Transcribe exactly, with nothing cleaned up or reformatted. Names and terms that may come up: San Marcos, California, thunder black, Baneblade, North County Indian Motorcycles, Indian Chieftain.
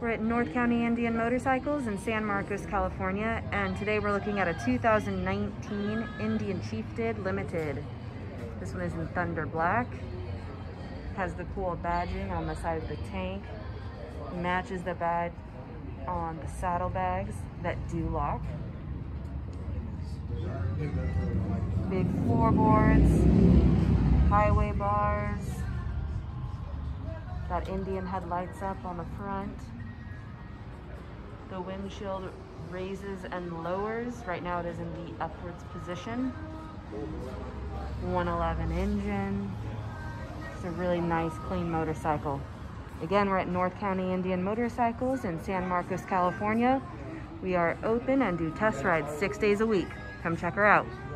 We're at North County Indian Motorcycles in San Marcos, California, and today we're looking at a two thousand nineteen Indian Chieftain Limited. This one is in thunder black. Has the cool badging on the side of the tank. Matches the badge on the saddlebags that do lock. Big floorboards, highway bars. Got Indian headlights up on the front. The windshield raises and lowers. Right now it is in the upwards position. one eleven engine. It's a really nice, clean motorcycle. Again, we're at North County Indian Motorcycles in San Marcos, California. We are open and do test rides six days a week. Come check her out.